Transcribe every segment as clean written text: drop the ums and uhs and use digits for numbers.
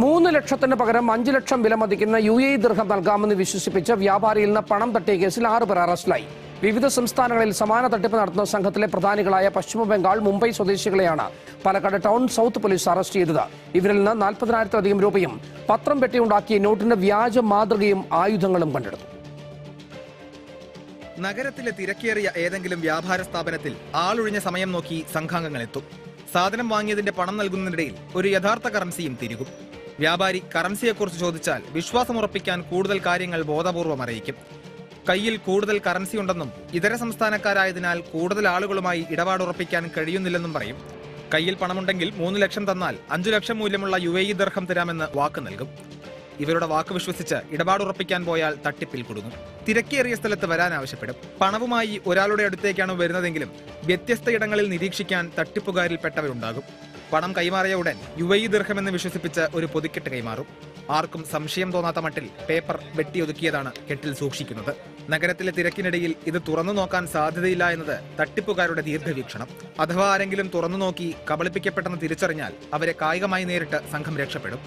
3 ലക്ഷത്തിന് പകരം 5 ലക്ഷം വിലമതിക്കുന്ന UAE ദിർഹം നൽകാമെന്ന് വിശ്വസിപ്പിച്ച് വ്യാപാരിയിൽ നിന്ന് പണം തട്ടിയ കേസിൽ 6 പേർ അറസ്റ്റിലായി. വിവിധ സംസ്ഥാനങ്ങളിൽ സമാന തട്ടിപ്പ് നടത്തുന്ന സംഘത്തിലെ പ്രധാനികളായ പശ്ചിമബംഗാൾ, മുംബൈ സ്വദേശികളെയാണ് Palakkad town south police arrest ചെയ്തത്. ഇവരിൽ നിന്ന് 40,000-ലധികം രൂപയും പത്രം പെട്ടിയുണ്ടാക്കിയ നോട്ടിന്റെ വ്യാജ മാതൃകയും ആയുധങ്ങളും കണ്ടെടുത്തു. നഗരത്തിലെ തിരക്കേറിയ ഏതെങ്കിലും വ്യാപാര സ്ഥാപനത്തിൽ ആളൊഴിഞ്ഞ സമയം നോക്കി സംഘാംഗങ്ങളെത്തും. സാധനം വാങ്ങിയതിന്റെ പണം നൽകുന്നതിനിടയിൽ ഒരു യഥാർത്ഥ കറൻസിയും തിരികും. വ്യാപാരി കറൻസിയെക്കുറിച്ച് ചോദിച്ചാൽ വിശ്വാസമുറപ്പിക്കാൻ കൂടുതൽ കാര്യങ്ങൾ ബോധപൂർവം അറിയിക്കും. കയ്യിൽ കൂടുതൽ കറൻസി ഉണ്ടെന്നും ഇതര സംസ്ഥാനക്കാരായതിനാൽ കൂടുതൽ ആളുകളുമായി ഇടപാടുറപ്പിക്കാൻ കഴിയുന്നില്ലെന്നും പറയും. കയ്യിൽ പണമുണ്ടെങ്കിൽ 3 ലക്ഷം തന്നാൽ 5 ലക്ഷം മൂല്യമുള്ള UAE ദിർഹം തരാമെന്ന് വാക്ക് നൽകും. ഇവരുടെ വാക്ക് വിശ്വസിച്ച് ഇടപാടുറപ്പിക്കാൻ പോയാൽ തട്ടിപ്പിൽ കുടുങ്ങും. തിരക്കേറിയ സ്ഥലത്ത് വരാൻ ആവശ്യപ്പെടും. പണവുമായി ഒരാളുടെ അടുത്തേക്കാണ് വരുന്നതെങ്കിലും വ്യത്യസ്തയിടങ്ങളിൽ നിരീക്ഷിക്കാൻ തട്ടിപ്പുകാരിൽപ്പെട്ടവരുണ്ടാകും. പണം കൈമാറിയ ഉടൻ UAE ദിർഹമെന്ന് വിശ്വസിപ്പിച്ച് ഒരു പൊതിക്കെട്ട് കൈമാറും. ആർക്കും സംശയം തോന്നാത്ത മട്ടിൽ പേപ്പർ വെട്ടിയൊതുക്കിയതാണ് കെട്ടിൽ സൂക്ഷിക്കുന്നത്. നഗരത്തിലെ തിരക്കിനിടയിൽ ഇത് തുറന്നു നോക്കാൻ സാധ്യതയില്ല എന്നത് തട്ടിപ്പുകാരുടെ ദീർഘവീക്ഷണം. അഥവാ ആരെങ്കിലും തുറന്നു നോക്കി കബളിപ്പിക്കപ്പെട്ടെന്ന് തിരിച്ചറിഞ്ഞാൽ അവരെ കായികമായി നേരിട്ട് സംഘം രക്ഷപ്പെടും.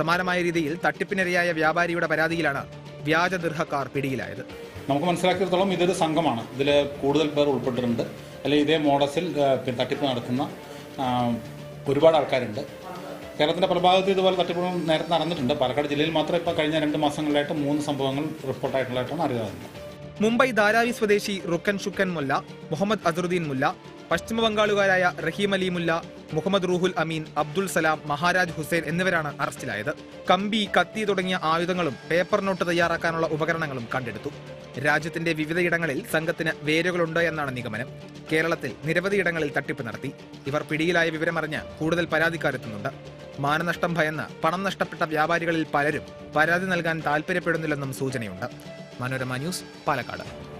സമാനമായ രീതിയിൽ തട്ടിപ്പിനിരയായ വ്യാപാരിയുടെ പരാതിയിലാണ് വ്യാജ ദിർഹക്കാർ പിടിയിലായത്. നമുക്ക് മനസ്സിലാക്കിയിടത്തോളം ഇതൊരു സംഘമാണ്. ഇതിൽ കൂടുതൽ പേർ ഉൾപ്പെട്ടിട്ടുണ്ട്. അല്ലെങ്കിൽ ഇതേ മോഡസിൽ തട്ടിപ്പ് നടക്കുന്ന ഒരുപാട് ആൾക്കാരുണ്ട്. കേരളത്തിൻ്റെ പല ഭാഗത്ത് ഇതുപോലെ തട്ടിപ്പുകൾ നേരത്തെ നടന്നിട്ടുണ്ട്. പാലക്കാട് ജില്ലയിൽ മാത്രം ഇപ്പോൾ കഴിഞ്ഞ 2 മാസങ്ങളിലായിട്ട് 3 സംഭവങ്ങൾ റിപ്പോർട്ടായിട്ടുള്ളതായിട്ടാണ് അറിയാവുന്നത്. മുംബൈ ധാരാവി സ്വദേശി റുക്കൻ ഷുക്കൻ മുല്ല, മുഹമ്മദ് അസറുദ്ദീൻ മുല്ല, പശ്ചിമ ബംഗാളുകാരായ റഹീം അലി മുല്ല, മുഹമ്മദ് റൂഹുൽ അമീൻ, അബ്ദുൽ സലാം, മഹാരാജ് ഹുസൈൻ എന്നിവരാണ് അറസ്റ്റിലായത്. കമ്പി, കത്തി തുടങ്ങിയ ആയുധങ്ങളും പേപ്പർ നോട്ട് തയ്യാറാക്കാനുള്ള ഉപകരണങ്ങളും കണ്ടെടുത്തു. രാജ്യത്തിന്റെ വിവിധയിടങ്ങളിൽ സംഘത്തിന് വേരുകളുണ്ട് എന്നാണ് നിഗമനം. കേരളത്തിൽ നിരവധി ഇടങ്ങളിൽ തട്ടിപ്പ് നടത്തി. ഇവർ പിടിയിലായ വിവരമറിഞ്ഞ് കൂടുതൽ പരാതിക്കാരെത്തുന്നുണ്ട്. മാനനഷ്ടം ഭയന്ന് പണം നഷ്ടപ്പെട്ട വ്യാപാരികളിൽ പലരും പരാതി നൽകാൻ താൽപ്പര്യപ്പെടുന്നില്ലെന്നും സൂചനയുണ്ട്. മനോരമ ന്യൂസ്, പാലക്കാട്.